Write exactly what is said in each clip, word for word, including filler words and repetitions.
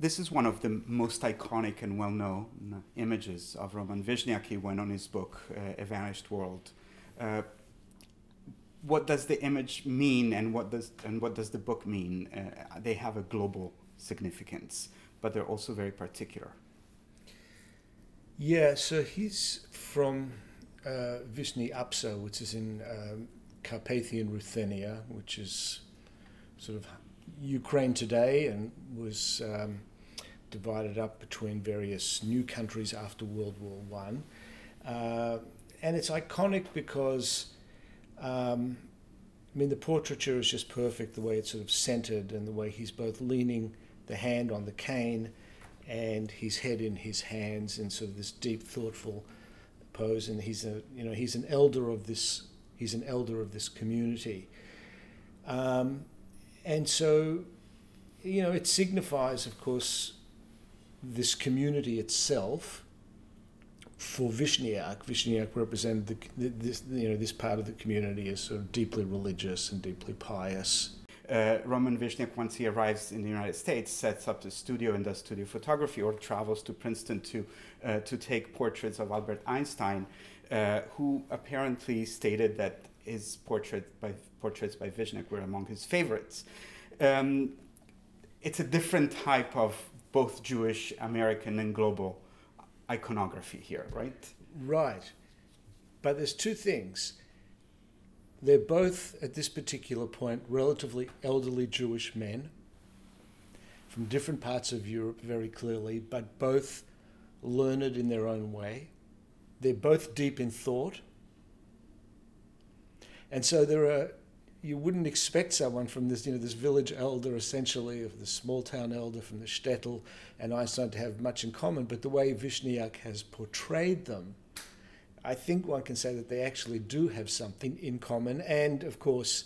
This is one of the most iconic and well-known images of Roman Vishniac. He went on his book, uh, A Vanished World. Uh, what does the image mean, and what does and what does the book mean? Uh, they have a global significance, but they're also very particular. Yeah, so he's from uh, Vishni Apsa, which is in um, Carpathian Ruthenia, which is sort of Ukraine today, and was um, divided up between various new countries after World War One. Uh, and it's iconic because, um, I mean, the portraiture is just perfect, the way it's sort of centered and the way he's both leaning the hand on the cane and his head in his hands in sort of this deep, thoughtful pose. And he's a, you know, he's an elder of this, he's an elder of this community. Um, and so, you know, it signifies, of course, this community itself. For Vishniac, Vishniac represented the, this, you know, this part of the community as sort of deeply religious and deeply pious. Uh, Roman Vishniac, once he arrives in the United States, sets up the studio and does studio photography, or travels to Princeton to uh, to take portraits of Albert Einstein, uh, who apparently stated that his portrait by, portraits by Vishniac were among his favorites. Um, it's a different type of both Jewish, American, and global iconography here, right? Right. But there's two things. They're both, at this particular point, relatively elderly Jewish men from different parts of Europe, very clearly, but both learned in their own way. They're both deep in thought. And so there are, you wouldn't expect someone from this, you know, this village elder, essentially, of the small town elder from the shtetl, and Einstein to have much in common, but the way Vishniac has portrayed them, I think one can say that they actually do have something in common. And of course,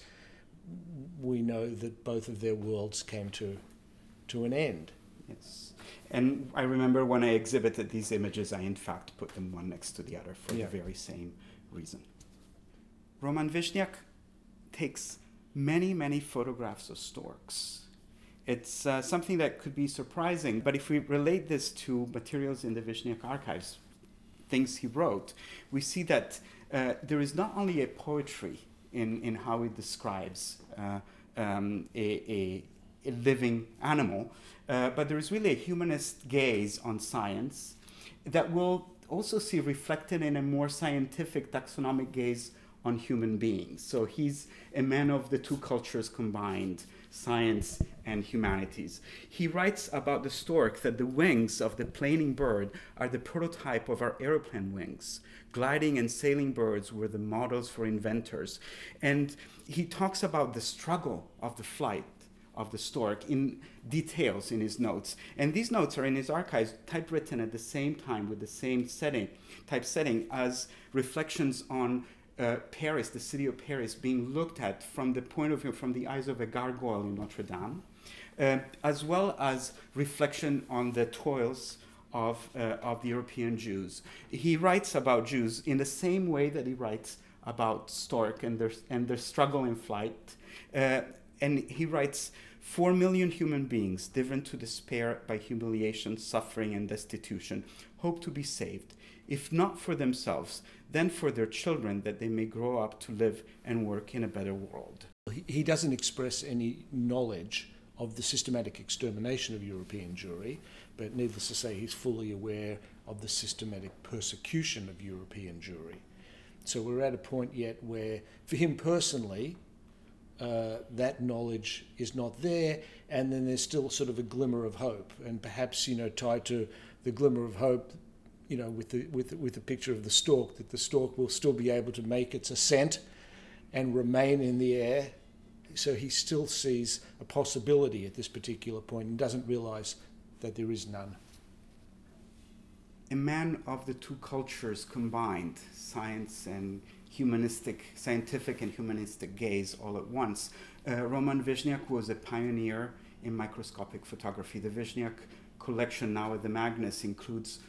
we know that both of their worlds came to to an end. Yes. And I remember when I exhibited these images, I in fact put them one next to the other for yeah. the very same reason. Roman Vishniac takes many, many photographs of storks. It's uh, something that could be surprising, but if we relate this to materials in the Vishniac archives, things he wrote, we see that uh, there is not only a poetry in, in how he describes uh, um, a, a, a living animal, uh, but there is really a humanist gaze on science that we'll also see reflected in a more scientific taxonomic gaze on human beings. So he's a man of the two cultures combined, science and humanities. He writes about the stork that the wings of the planing bird are the prototype of our aeroplane wings. Gliding and sailing birds were the models for inventors. And he talks about the struggle of the flight of the stork in details in his notes. And these notes are in his archives, typewritten at the same time with the same setting, type setting as reflections on Uh, Paris, the city of Paris, being looked at from the point of view, from the eyes of a gargoyle in Notre Dame, uh, as well as reflection on the toils of uh, of the European Jews. He writes about Jews in the same way that he writes about stork and their and their struggle in flight, uh, and he writes, four million human beings, driven to despair by humiliation, suffering, and destitution, hope to be saved, if not for themselves, then for their children, that they may grow up to live and work in a better world. He doesn't express any knowledge of the systematic extermination of European Jewry, but needless to say, he's fully aware of the systematic persecution of European Jewry. So we're at a point yet where, for him personally, uh, that knowledge is not there, and then there's still sort of a glimmer of hope, and perhaps, you know, tied to the glimmer of hope, you know, with the with with the picture of the stork, that the stork will still be able to make its ascent and remain in the air. So he still sees a possibility at this particular point and doesn't realize that there is none. A man of the two cultures combined, science and humanistic, scientific and humanistic gaze all at once. Uh, Roman Vishniac was a pioneer in microscopic photography. The Vishniac collection, now at the Magnus, includes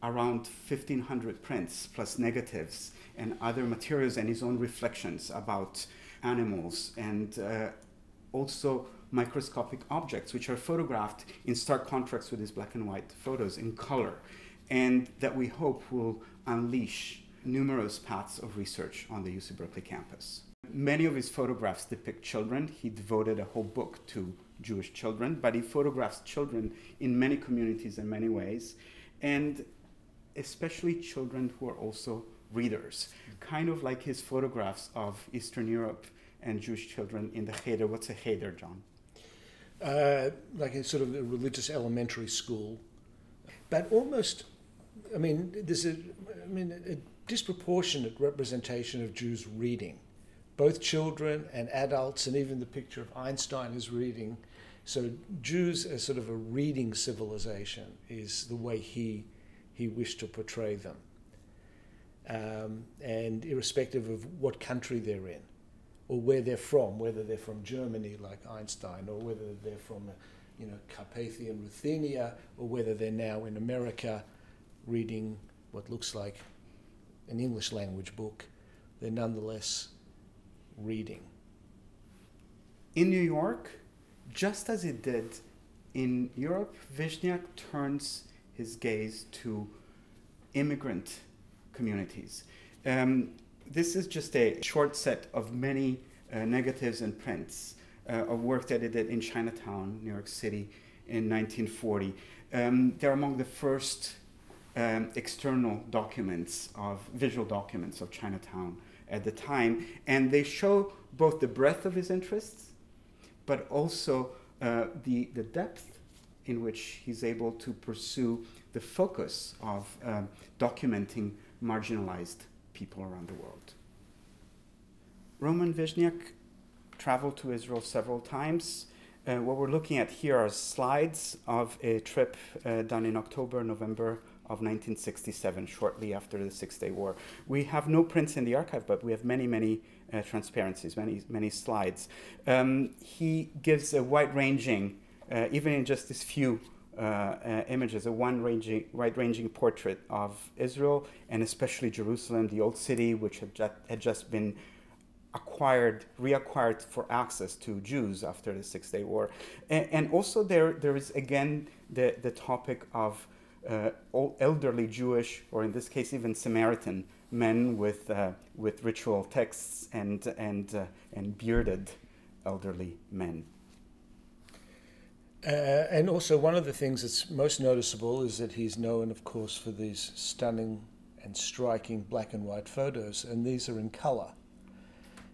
around fifteen hundred prints plus negatives and other materials, and his own reflections about animals, and uh, also microscopic objects, which are photographed in stark contrast with these black and white photos in color, and that we hope will unleash numerous paths of research on the U C Berkeley campus. Many of his photographs depict children. He devoted a whole book to Jewish children, but he photographs children in many communities in many ways, and especially children who are also readers, kind of like his photographs of Eastern Europe and Jewish children in the Heder. What's a Heder, John? Uh, like a sort of a religious elementary school, but almost, I mean, there's a, I mean, a disproportionate representation of Jews reading, both children and adults, and even the picture of Einstein is reading. So Jews as sort of a reading civilization is the way he he wished to portray them, um, and irrespective of what country they're in, or where they're from, whether they're from Germany like Einstein, or whether they're from, you know, Carpathian Ruthenia, or whether they're now in America reading what looks like an English language book, they're nonetheless reading. In New York, just as it did in Europe, Vishniac turns his gaze to immigrant communities. Um, This is just a short set of many uh, negatives and prints uh, of work that he did in Chinatown, New York City, in nineteen forty. Um, they're among the first um, external documents of visual documents of Chinatown at the time, and they show both the breadth of his interests, but also uh, the the depth in which he's able to pursue the focus of um, documenting marginalized people around the world. Roman Vishniac traveled to Israel several times. Uh, what we're looking at here are slides of a trip uh, done in October, November of nineteen sixty-seven, shortly after the Six Day War. We have no prints in the archive, but we have many, many uh, transparencies, many, many slides. Um, he gives a wide-ranging, uh, even in just this few Uh, uh, images, a one-ranging, wide-ranging portrait of Israel, and especially Jerusalem, the old city, which had, ju- had just been acquired, reacquired for access to Jews after the Six Day War. And, and also there, there is again the, the topic of uh, elderly Jewish, or in this case even Samaritan men with uh, with ritual texts and and uh, and bearded elderly men. Uh, and also one of the things that's most noticeable is that he's known, of course, for these stunning and striking black and white photos, and these are in color.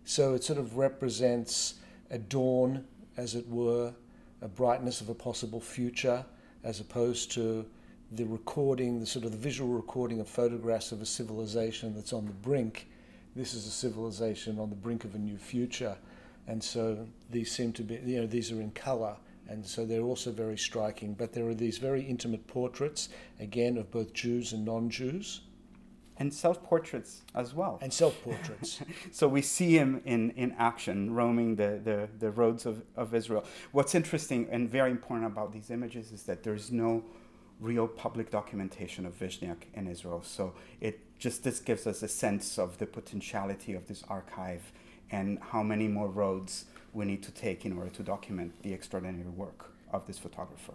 So it sort of represents a dawn, as it were, a brightness of a possible future, as opposed to the recording, the sort of the visual recording of photographs of a civilization that's on the brink. This is a civilization on the brink of a new future, and so these seem to be, you know, these are in color. And so they're also very striking, but there are these very intimate portraits, again, of both Jews and non-Jews. And self-portraits as well. And self-portraits. So we see him in, in action, roaming the, the, the roads of, of Israel. What's interesting and very important about these images is that there's no real public documentation of Vishniac in Israel. So it just this gives us a sense of the potentiality of this archive and how many more roads we need to take in order to document the extraordinary work of this photographer.